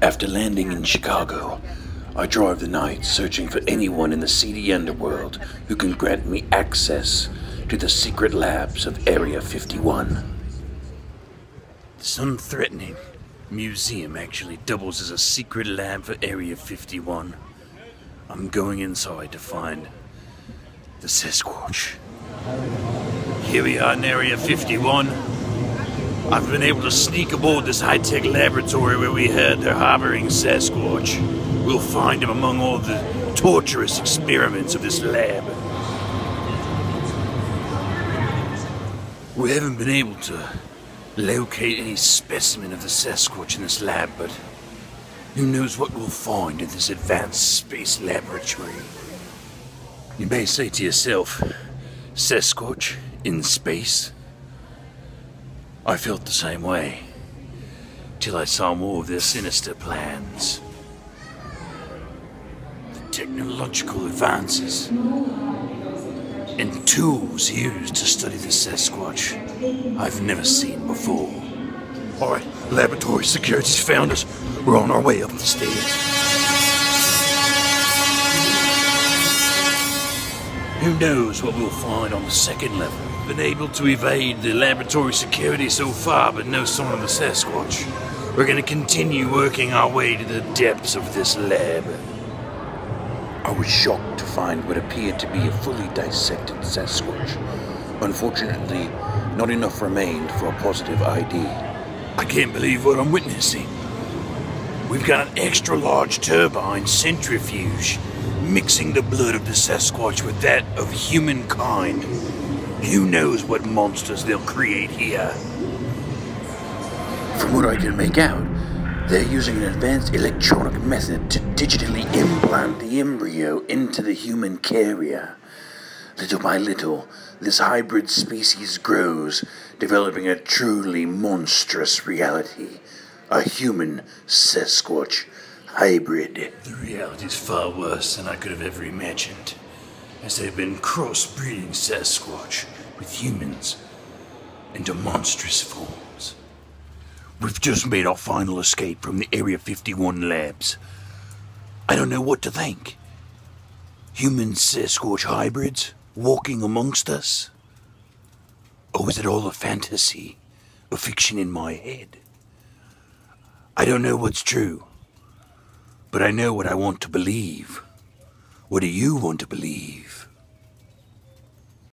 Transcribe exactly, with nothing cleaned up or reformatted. After landing in Chicago, I drive the night searching for anyone in the seedy underworld who can grant me access to the secret labs of Area fifty-one. It's unthreatening. Museum actually doubles as a secret lab for Area fifty-one. I'm going inside to find the Sasquatch. Here we are in Area fifty-one. I've been able to sneak aboard this high-tech laboratory where we heard they're harboring Sasquatch. We'll find him among all the torturous experiments of this lab. We haven't been able to locate any specimen of the Sasquatch in this lab, but who knows what we'll find in this advanced space laboratory. You may say to yourself, Sasquatch in space? I felt the same way, till I saw more of their sinister plans. The technological advances and tools used to study the Sasquatch I've never seen before. Alright, laboratory security's found us. We're on our way up the stairs. Who knows what we'll find on the second level? Been able to evade the laboratory security so far, but no sign of the Sasquatch. We're gonna continue working our way to the depths of this lab. I was shocked to find what appeared to be a fully dissected Sasquatch. Unfortunately, not enough remained for a positive I D. I can't believe what I'm witnessing. We've got an extra-large turbine centrifuge mixing the blood of the Sasquatch with that of humankind. Who knows what monsters they'll create here? From what I can make out, they're using an advanced electronic method to digitally implant the embryo into the human carrier. Little by little, this hybrid species grows, developing a truly monstrous reality. A human Sasquatch hybrid. The reality's far worse than I could have ever imagined, as they've been crossbreeding Sasquatch with humans into monstrous forms. We've just made our final escape from the Area fifty-one labs. I don't know what to think. Human Sasquatch hybrids walking amongst us? Or is it all a fantasy, a fiction in my head? I don't know what's true, but I know what I want to believe. What do you want to believe?